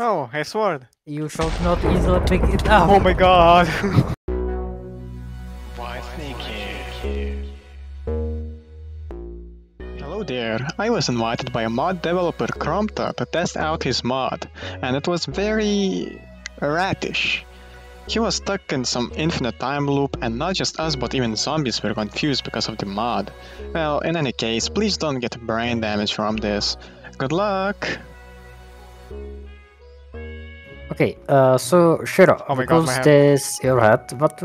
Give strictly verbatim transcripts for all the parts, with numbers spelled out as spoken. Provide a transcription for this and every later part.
Oh, a sword. You shall not easily pick it up. Oh my god. Why sneaky? Hello there. I was invited by a mod developer, Cromta, to test out his mod, and it was very ratish. He was stuck in some infinite time loop, and not just us but even zombies were confused because of the mod. Well, in any case, please don't get brain damage from this. Good luck! Okay, uh, so Shiro, oh my God, my this your hat, but...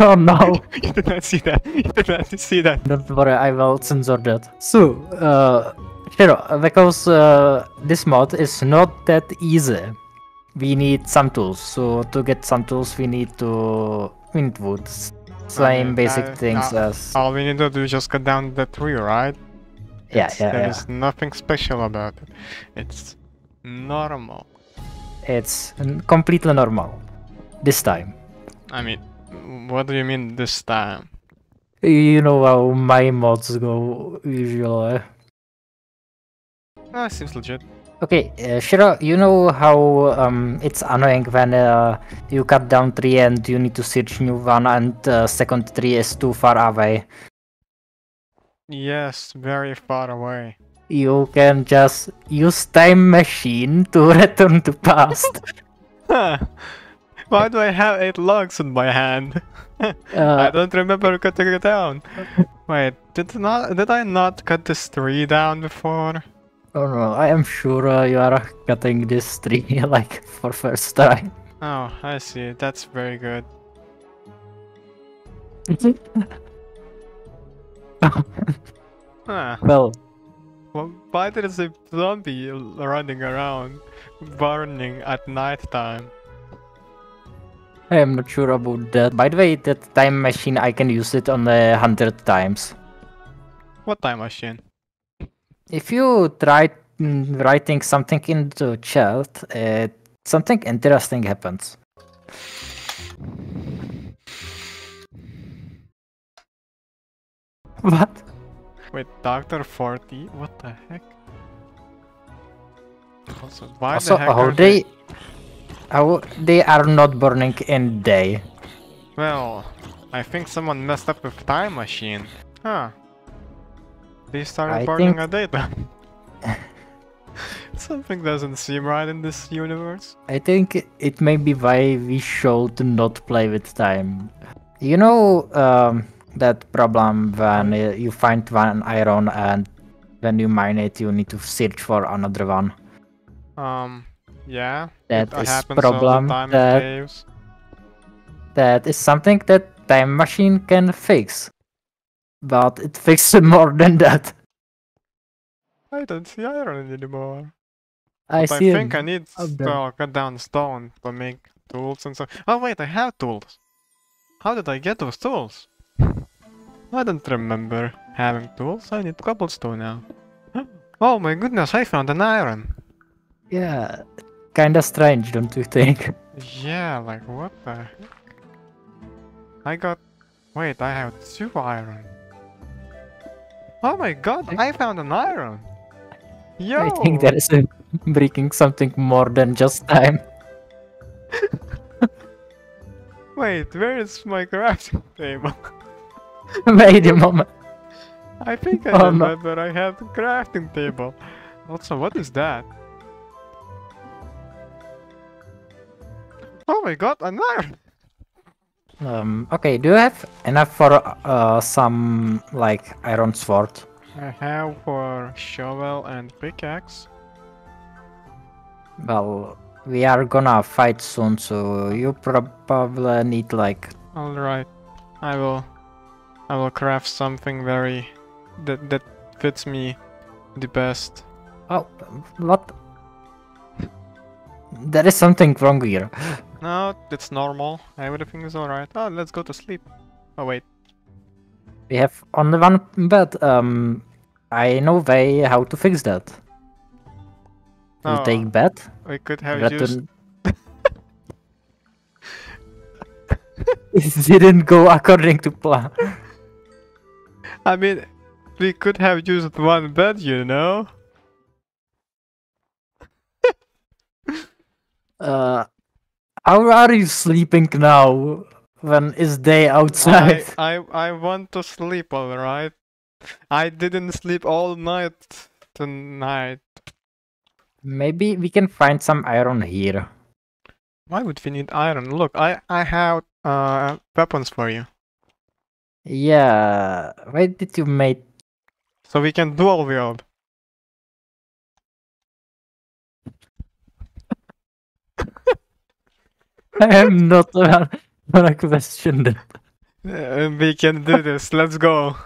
oh no! You did not see that, you did not see that! Don't worry, I will censor that. So, uh, Shiro, because uh, this mod is not that easy. We need some tools, so to get some tools we need to wind wood. Same uh, basic uh, things uh, as... All we need to do is just cut down the tree, right? Yeah, it's, yeah, There yeah. is nothing special about it. It's normal. It's completely normal. This time. I mean, what do you mean this time? You know how my mods go, usually. Ah, seems legit. Okay, uh, Shiro, you know how um, it's annoying when uh, you cut down tree and you need to search new one and uh, second tree is too far away. Yes, very far away. You can just use time machine to return to past. Huh. Why do I have eight logs in my hand? uh, I don't remember cutting it down. Wait, did not did I not cut this tree down before? Oh no, I am sure uh, you are cutting this tree, like, for first time. Oh, I see. That's very good. huh. Well... well... Why there is a zombie running around, burning at night time? I am not sure about that. By the way, that time machine, I can use it on a hundred times. What time machine? If you try writing something into chat, uh, something interesting happens. What? Wait, Doctor forty? What the heck? Also, why also, the heck how are they... How they are not burning in day. Well, I think someone messed up with time machine. Huh. They started I burning think... a data. Something doesn't seem right in this universe. I think it may be why we should not play with time. You know um, that problem when uh, you find one iron and when you mine it you need to search for another one? Um, yeah. That it is problem all the time that, caves. That is something that time machine can fix. But it fixed more than that. I don't see iron anymore. I, see I think I need to cut down stone to make tools and so. Oh wait, I have tools. How did I get those tools? I don't remember having tools. I need cobblestone now. Oh my goodness, I found an iron. Yeah, kinda strange, don't you think? Yeah, like what the heck? I got... Wait, I have two iron. Oh my god, I found an iron! Yo! I think there is a breaking something more than just time. Wait, where is my crafting table? Wait a moment. I think I oh, remember no. I have a crafting table. Also, what is that? Oh my god, an iron! Um, okay, do you have enough for uh, some, like, iron sword? I have for shovel and pickaxe. Well, we are gonna fight soon, so you probably need, like... Alright, I will... I will craft something very... that, that fits me the best. Oh, what? There is something wrong here. No, it's normal. Everything is alright. Oh, let's go to sleep. Oh, wait. We have only one bed. Um, I know way how to fix that. Oh, you take bed? We could have bed used... It didn't go according to plan. I mean, we could have used one bed, you know? Uh, how are you sleeping now when it's day outside? I, I, I want to sleep, alright? I didn't sleep all night tonight. Maybe we can find some iron here. Why would we need iron? Look, I, I have uh, weapons for you. Yeah, why did you make... So we can dual wield. I am not uh, gonna question that. Uh, we can do this. Let's go.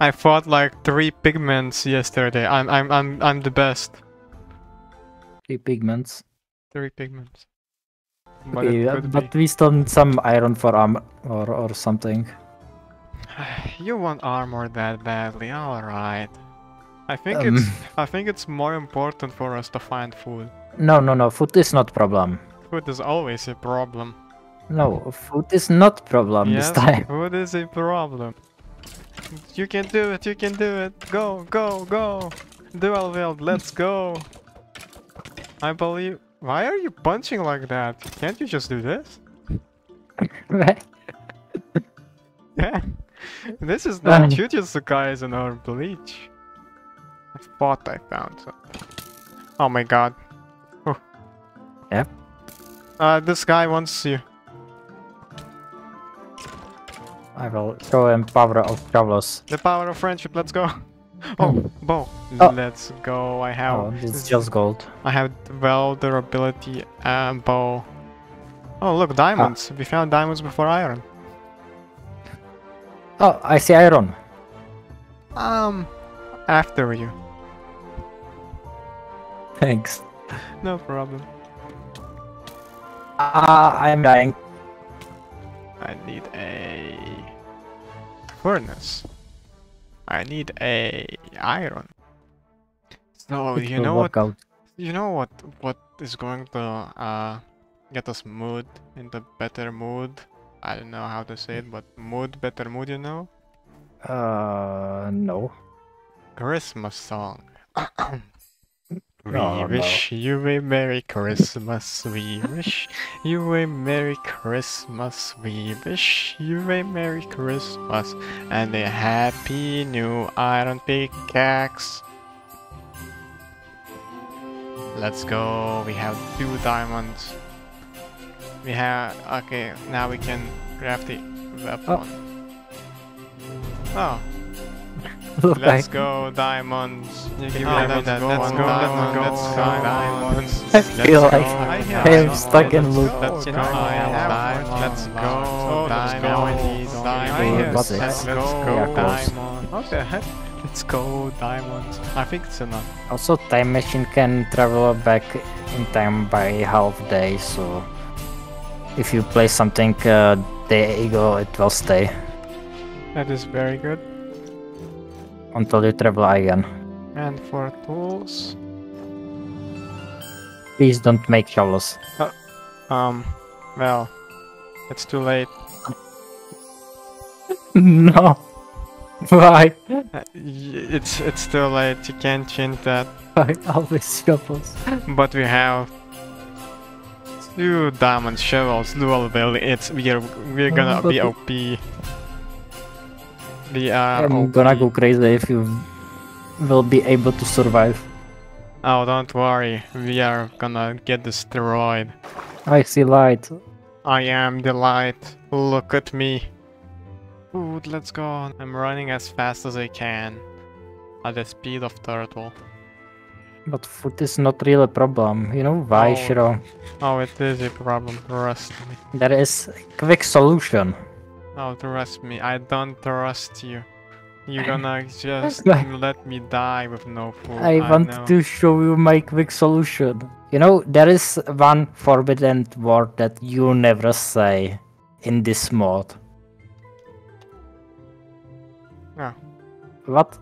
I fought like three pigments yesterday. I'm I'm I'm I'm the best. Three pigments. Three pigments. But, okay, uh, but we still need some iron for armor or or something. You want armor that badly? All right. I think um, it's I think it's more important for us to find food. No, no, no. Food is not problem. Food is always a problem. No, food is not problem yes, this time. Food is a problem. You can do it, you can do it. Go, go, go. Dual wield, let's go. I believe... Why are you punching like that? Can't you just do this? Yeah. This is not Jujutsu in our bleach. I thought I found something. Oh my god. Oh. Yep. Yeah. Uh, this guy wants you. I will show him power of Carlos. The power of friendship, let's go. Oh, bow. Oh. Let's go. I have... Oh, it's just gold. I have well durability and bow. Oh, look, diamonds. Ah. We found diamonds before iron. Oh, I see iron. Um, after you. Thanks. No problem. Ah, uh, I'm dying. I need a furnace. I need a iron. So it you know what? Out. You know what? What is going to uh get us mood into better mood? I don't know how to say it, but mood, better mood. You know? Uh, no. Christmas song. We no, wish no. you a Merry Christmas, we wish you a Merry Christmas, we wish you a Merry Christmas, and a happy new iron pickaxe. Let's go, we have two diamonds. We have, okay, now we can craft the weapon. Oh. Let's go, diamonds. You can oh, diamonds. Let's go, let's go, diamond. go. Let's go, diamonds. I feel let's like I am stuck in loop. Let's go, diamonds. Let's go, diamonds. Diamonds. Let's go, diamonds. What the heck? Let's go, diamonds. I think it's enough. Also, time machine can travel back in time by half day, so if you play something uh, day ago, it will stay. That is very good. Until you travel again. And for tools... Please don't make shovels. Uh, um, well... It's too late. No! Why? Uh, it's it's too late, you can't change that. Why always shovels? But we have... Two diamond shovels, dual build, it's... We're, we're gonna be O P. I'm gonna go crazy if you will be able to survive. Oh, don't worry, we are gonna get destroyed. I see light. I am the light. Look at me. Ooh, let's go. I'm running as fast as I can. At the speed of turtle. But food is not really a problem, you know why, oh. Shiro? Oh, it is a problem, trust me. There is a quick solution. Oh, trust me, I don't trust you. You're gonna just let me die with no food. I, I want know. to show you my quick solution. You know, there is one forbidden word that you never say in this mod. Oh. What?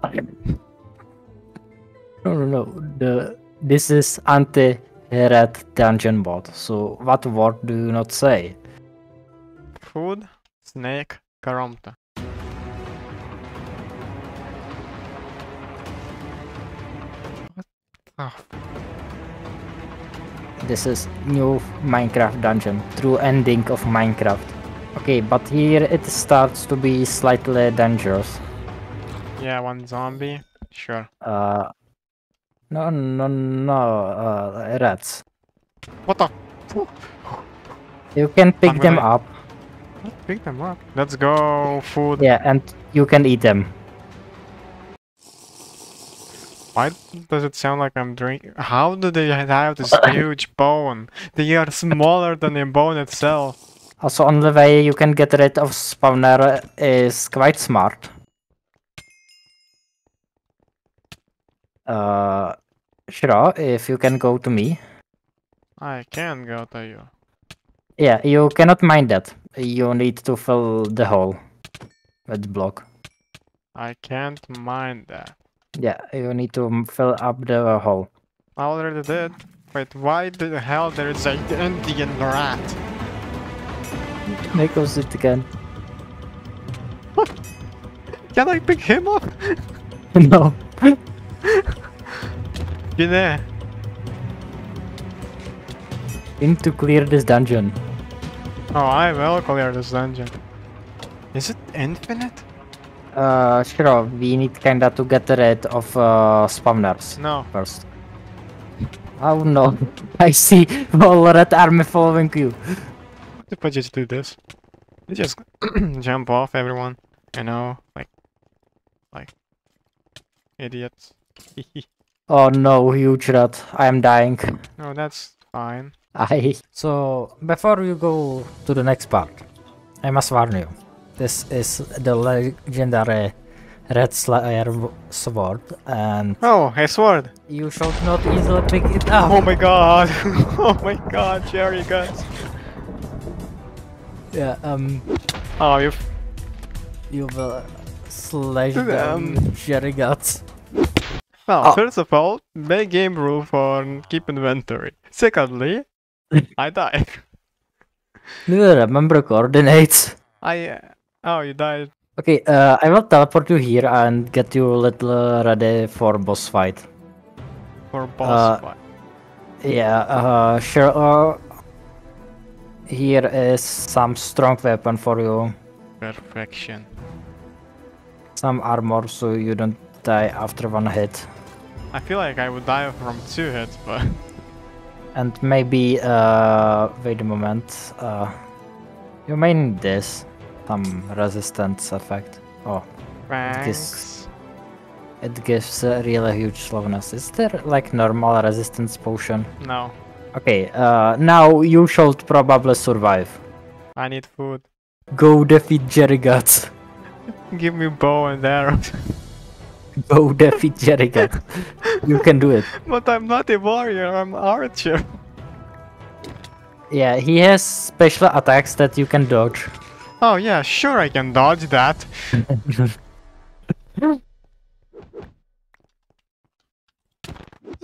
No, no, no. The, this is Anti Rat Dungeon mod. So, what word do you not say? Food? Snake, Cromta. What the? Oh. This is new Minecraft dungeon, true ending of Minecraft. Okay, but here it starts to be slightly dangerous. Yeah, one zombie, sure. Uh, no, no, no, uh, rats. What the? You can pick I'm them gonna... up. Pick them up. Let's go food. Yeah, and you can eat them. Why does it sound like I'm drinking? How do they have this huge bone? They are smaller than the bone itself. Also, on the way you can get rid of spawner is quite smart. Uh, Shiro, if you can go to me. I can go to you. Yeah, you cannot mine that. You need to fill the hole with block. I can't mine that. Yeah, you need to fill up the hole. I already did. Wait, why the hell there is an Indian rat? Make us it again. What? Can I pick him up? No. Get there. Need to clear this dungeon. Oh, I will clear this dungeon. Is it infinite? Uh, sure, we need kinda to get rid of uh, spawners. No. First. Oh no, I see all red army following you. What if I just do this? You just jump off everyone, you know, like, like, idiots. Oh no, huge rat, I am dying. No, that's fine. I... So, before you go to the next part, I must warn you. This is the legendary Red Slayer sword, and... Oh, a sword! You should not easily pick it up! Oh my god! Oh my god, Jerry Guts! Yeah, um... Oh, you... You will slash them, Jerry Guts. Well, oh. First of all, make game rule for keep inventory. Secondly, I died. Do you remember coordinates? I... Uh... Oh, you died. Okay, uh, I will teleport you here and get you a little ready for boss fight. For boss uh, fight? Yeah, uh, sure. Uh, here is some strong weapon for you. Perfection. Some armor so you don't die after one hit. I feel like I would die from two hits, but... And maybe, uh, wait a moment, uh, you may need this. Some resistance effect. Oh, it gives, it gives a really huge slowness. Is there like normal resistance potion? No. Okay, uh, now you should probably survive. I need food. Go defeat Jerry Guts. Give me bow and arrow. Go defeat Jerry Guts. You can do it. But I'm not a warrior, I'm an archer. Yeah, he has special attacks that you can dodge. Oh yeah, sure I can dodge that.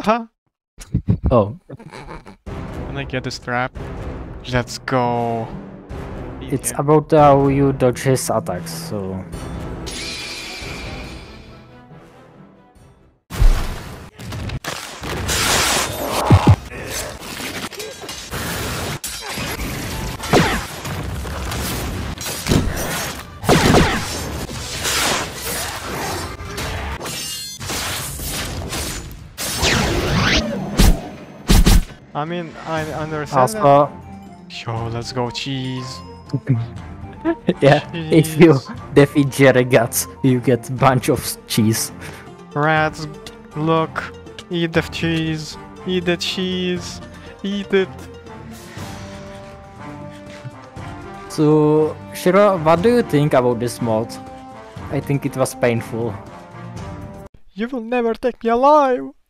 Huh? Oh. Can I get this trap? Let's go. It's yeah. About how you dodge his attacks, so... I mean, I understand. Also, sure, let's go, cheese. Yeah, cheese. If you defeat Jerry Guts, you get a bunch of cheese. Rats, look, eat the cheese, eat the cheese, eat it. So, Shiro, what do you think about this mod? I think it was painful. You will never take me alive!